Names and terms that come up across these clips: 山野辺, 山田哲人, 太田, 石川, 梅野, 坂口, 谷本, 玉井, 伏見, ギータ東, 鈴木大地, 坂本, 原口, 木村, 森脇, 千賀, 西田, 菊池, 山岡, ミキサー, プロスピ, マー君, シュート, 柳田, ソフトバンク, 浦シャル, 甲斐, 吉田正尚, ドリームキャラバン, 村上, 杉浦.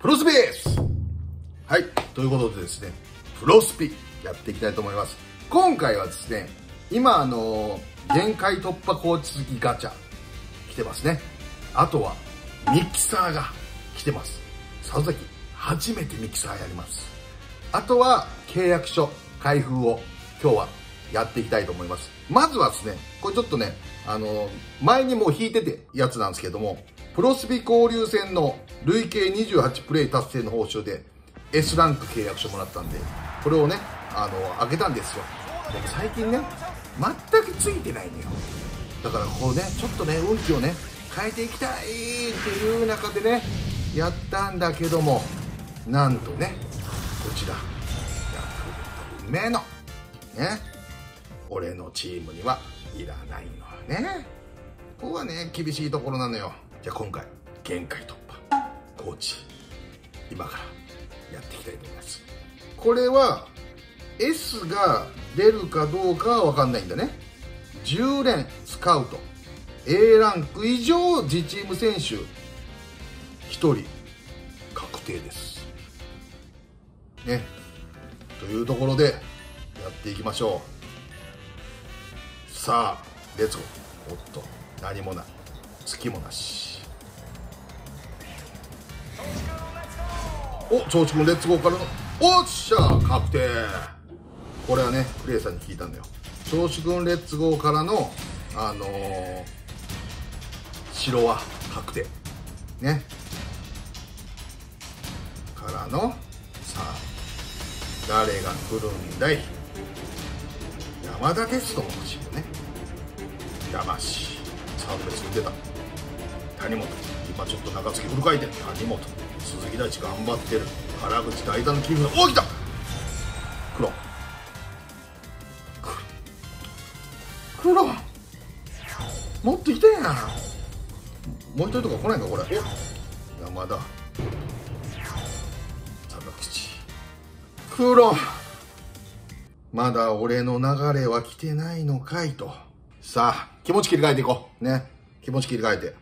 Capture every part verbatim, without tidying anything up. プロスピです。はい、ということでですね、プロスピやっていきたいと思います。今回はですね、今あの限界突破コーチ付きガチャ来てますね。あとはミキサーが来てます。里崎初めてミキサーやります。あとは契約書開封を今日はやっていきたいと思います。まずはですね、これちょっとね、あの前にもう引いててやつなんですけども、プロスピ交流戦の累計にじゅうはちプレイ達成の報酬で エス ランク契約書もらったんで、これをね、あの開けたんですよ。でも最近ね、全くついてないのよ。だからこうね、ちょっとね、運気をね変えていきたいっていう中でね、やったんだけども、なんとね、こちら運命のね、俺のチームにはいらないのよね。ここはね、厳しいところなのよ。じゃあ今回限界突破コーチ今からやっていきたいと思います。これは エス が出るかどうかは分かんないんだね。じゅう連スカウト エー ランク以上自チーム選手ひとり確定ですね。というところでやっていきましょう。さあレッツゴー。おっと、何もない、隙もなし。お、調子君レッツゴーからのおっしゃ確定。これはね、クレイさんに聞いたんだよ。調子君レッツゴーからのあのー、白は確定ね、からのさあ誰が来るんだい。山田哲人も欲しいよね。山氏サードベースに出た。谷本今ちょっと中継ぎフル回転。谷本鈴木大地頑張ってる。原口代打のキープのおきた黒黒もっといたやん。もう一人とか来ないかこれ。山田坂口黒、まだ俺の流れは来てないのかいと。さあ気持ち切り替えていこうね。気持ち切り替えて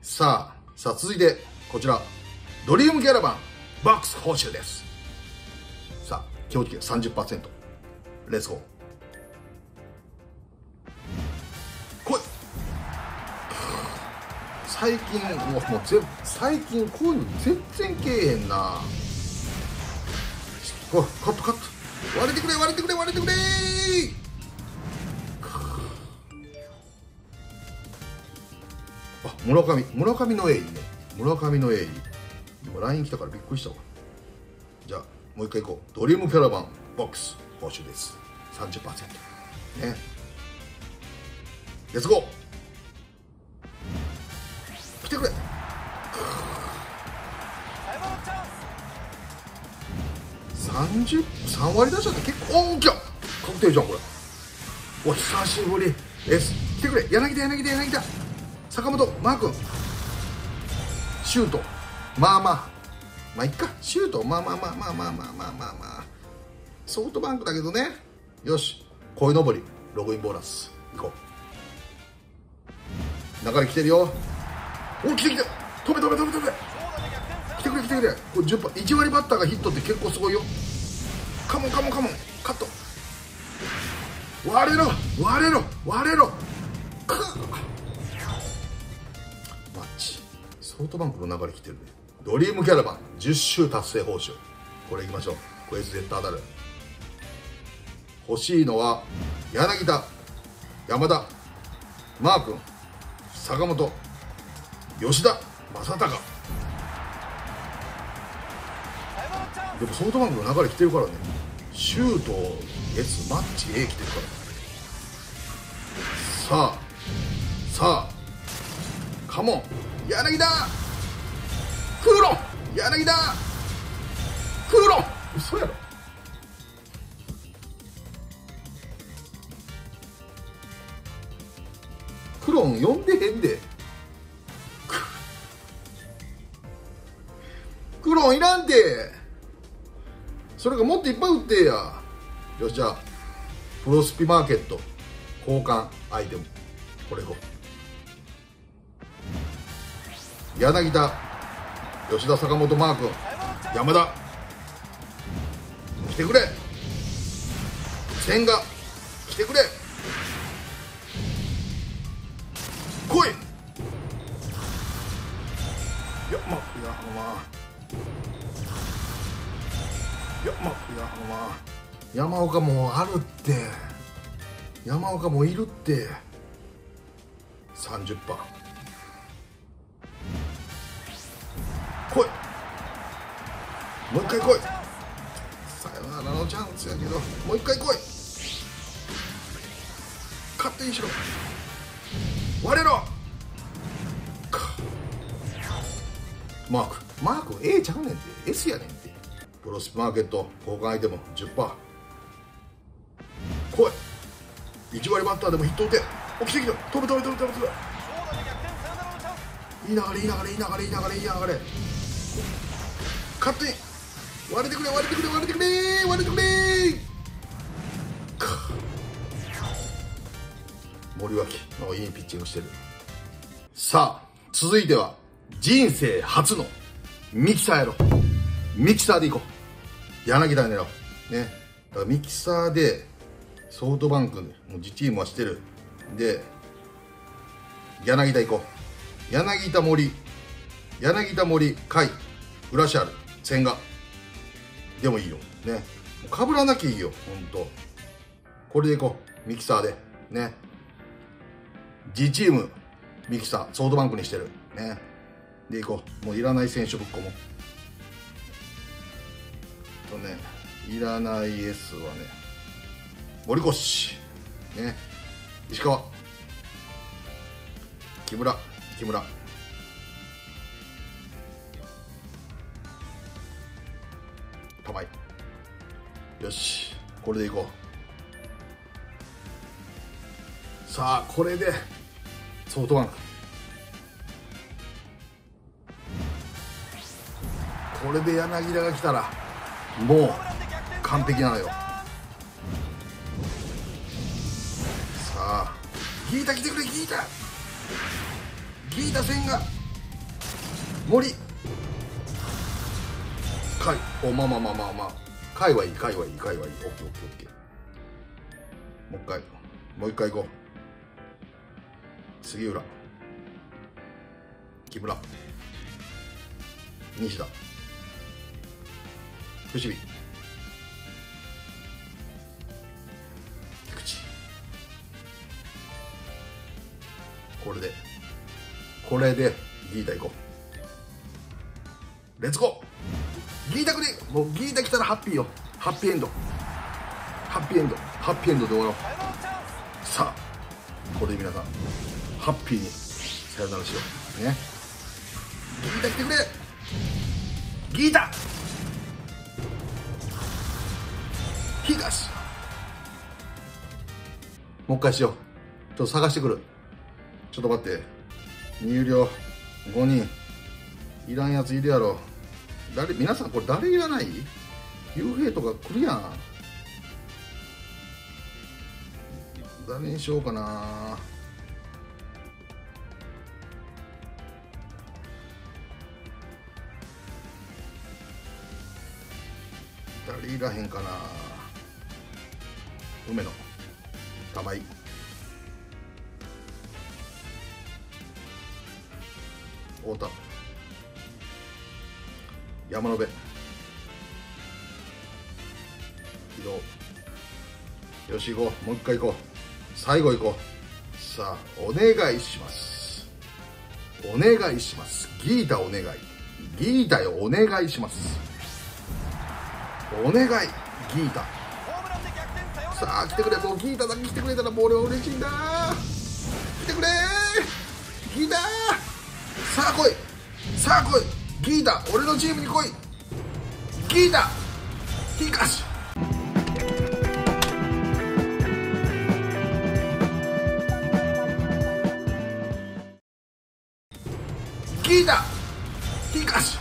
さあさあ続いてこちらドリームキャラバンバックス報酬です。さあ気持ち切り さんじゅっパーセント レッツゴー来い。最近もうもうぜ最近こういうの全然けえへんな。おいカットカット割れてくれ割れてくれ割れてくれー。あ、村上村上の エー いいね。村上の エー いい。今 ライン 来たからびっくりしたわ。じゃあもう一回行こう。ドリームキャラバンボックス報酬です さんじゅっパーセント ね。レッツゴー来てくれ。さんじゅうさん割出しちゃって結構大きい確定じゃんこれ。お久しぶり エス 来てくれ。柳田柳田柳田坂本マー君シュートまあまあまあいっか。シュートまあまあまあまあまあまあまあまあまあソフトバンクだけどね。よし鯉のぼりログインボーナス行こう。流れ来てるよ。お来て来て止め止め止め止め来てくれ来てくれ。これじゅっパーいち割バッターがヒットって結構すごいよ。カモンカモンカモンカット割れろ割れろ割れろクッソフトバンクの流れ来てるね。ドリームキャラバンじゅっ周達成報酬これいきましょう。これ絶対当たる。欲しいのは柳田山田マー君坂本吉田正尚。でもソフトバンクの流れ来てるからね。シュート エス マッチ エー 来てるからさあさあカモン柳田クーロン柳田クーロン嘘やろ。クロン呼んでへんで。クロンいらんて。それがもっといっぱい売ってや。よしじゃあプロスピマーケット交換アイテムこれいこう。柳田吉田坂本マー君山田来てくれ、千賀来てくれ、来い。いやまっいやまいやまいやま山岡もあるって、山岡もいるって。 さんじゅっパーセント 来い、もう一回来い。さよならのチャンスやけどもう一回来い。勝手にしろ、我らマークマーク A ちゃうねんって、 S やねんって。プロスマーケット交換アイテム じゅっパーセント 来い。いちわりバッターでもヒット打て。起きてきた、飛ぶ飛ぶ飛ぶ飛ぶ飛ぶ。いい流れいい流れいい流れいい流れいい流れ。勝手に割れてくれ割れてくれ割れてくれ割れてくれ。森脇のいいピッチングしてる。さあ続いては人生初のミキサーやろ。ミキサーでいこう。柳田狙おうね。だからミキサーでソフトバンクもう自チームはしてるで、柳田行こう。柳田森柳田森甲斐浦シャル千賀でもいいよね。かぶらなきゃいいよほんと。これでいこうミキサーでね。自チームミキサーソフトバンクにしてるね。でいこう、もういらない選手ぶっこもとね、いらない S はね森越ね、石川木村木村玉井。よしこれでいこう。さあこれでソフトバンク、これで柳田が来たらもう完璧なのよ。さあギータ来てくれ、ギータギータ千賀森甲斐。おまあまあまあまあまあ甲斐はいい甲斐はいい甲斐はいい。オッケーオッケーオッケー。もう一回もう一回行こう。杉浦木村西田伏見菊池。これでこれでギータ行こう。レッツゴーギータくれ。もうギータ来たらハッピーよ、ハッピーエンドハッピーエンドハッピーエンドで終わろう。さあこれで皆さんハッピーにさよならしようね。ギータ来てくれギータ東。もう一回しよう。ちょっと探してくる。ちょっと待って入寮ごにんいらんやついるやろ。誰皆さんこれ誰いらない？幽閉とか来るやん。誰にしようかな。誰いらへんかな。梅野玉井太田山野辺移動。よし行こう、もう一回行こう、最後行こう。さあお願いしますお願いします、ギータお願いギータよお願いしますお願いギータ。さあ来てくれ、もうギータだけ来てくれたらもう俺は嬉しいんだ。来てくれギーター。さあ来いさあ来いギータ、俺のチームに来いギータ東。ギータ東